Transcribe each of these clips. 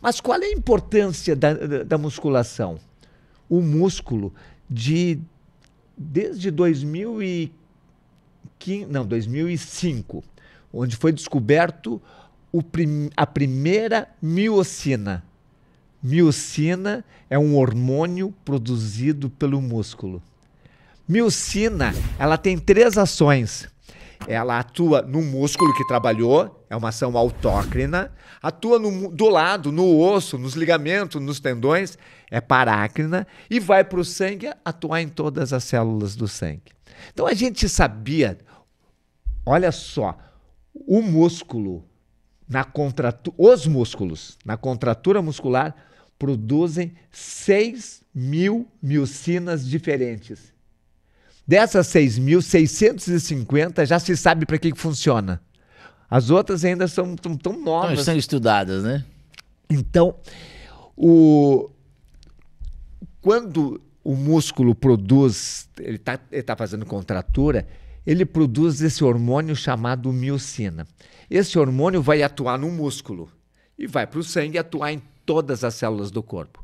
Mas qual é a importância da musculação? O músculo, desde 2005, onde foi descoberto a primeira miocina. Miocina é um hormônio produzido pelo músculo. Miocina, ela tem 3 ações. Ela atua no músculo que trabalhou, é uma ação autócrina. Atua do lado, no osso, nos ligamentos, nos tendões, é parácrina. E vai para o sangue atuar em todas as células do sangue. Então a gente sabia, olha só, o músculo, os músculos, na contratura muscular, produzem 6.000 miocinas diferentes. Dessas 6.650 já se sabe para que funciona. As outras ainda são tão novas. Então, são estudadas, né? Então, quando o músculo produz, ele tá fazendo contratura, ele produz esse hormônio chamado miocina. Esse hormônio vai atuar no músculo e vai para o sangue atuar em todas as células do corpo.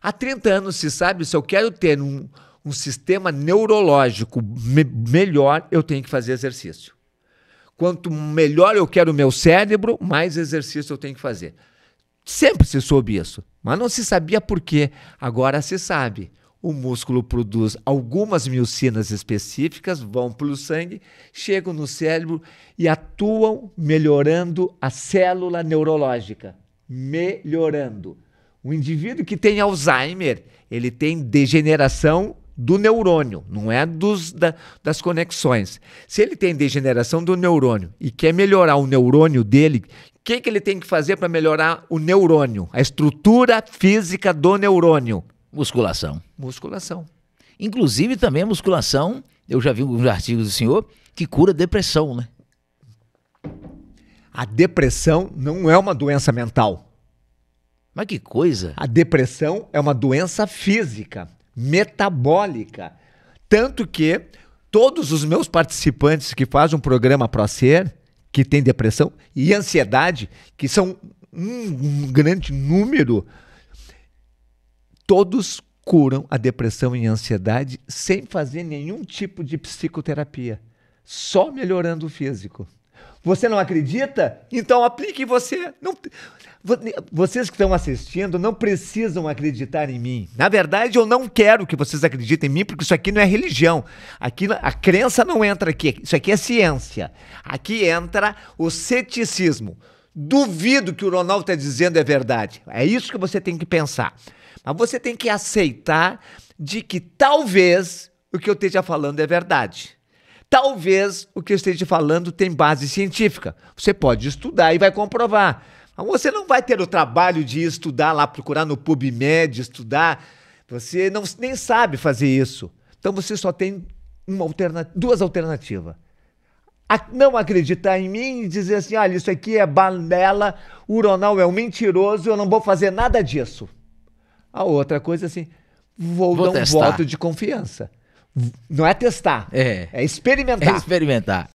Há 30 anos se sabe, se eu quero ter um sistema neurológico melhor, eu tenho que fazer exercício. Quanto melhor eu quero o meu cérebro, mais exercício eu tenho que fazer. Sempre se soube isso, mas não se sabia por quê. Agora se sabe. O músculo produz algumas miocinas específicas, vão para o sangue, chegam no cérebro e atuam melhorando a célula neurológica. Melhorando. O indivíduo que tem Alzheimer, ele tem degeneração do neurônio, não é das conexões. Se ele tem degeneração do neurônio e quer melhorar o neurônio dele, o que ele tem que fazer para melhorar o neurônio? A estrutura física do neurônio. Musculação. Musculação. Inclusive também a musculação, eu já vi alguns artigos do senhor, que cura depressão, né? A depressão não é uma doença mental. Mas que coisa! A depressão é uma doença física, metabólica. Tanto que todos os meus participantes que fazem um programa Pra Ser, que tem depressão e ansiedade, que são um grande número, todos curam a depressão e a ansiedade sem fazer nenhum tipo de psicoterapia, só melhorando o físico. Você não acredita? Então aplique você. Não, vocês que estão assistindo não precisam acreditar em mim. Na verdade, eu não quero que vocês acreditem em mim, porque isso aqui não é religião. Aqui, a crença não entra aqui. Isso aqui é ciência. Aqui entra o ceticismo. Duvido que o Ronaldo está dizendo é verdade. É isso que você tem que pensar. Mas você tem que aceitar de que talvez o que eu esteja falando é verdade. Talvez o que eu esteja falando tem base científica. Você pode estudar e vai comprovar. Mas você não vai ter o trabalho de estudar lá, procurar no PubMed, estudar. Você nem sabe fazer isso. Então você só tem duas alternativas. Não acreditar em mim e dizer assim, olha, isso aqui é banela, o Uronal é um mentiroso, eu não vou fazer nada disso. A outra coisa assim, vou dar um voto de confiança. Não é testar, é experimentar. É experimentar.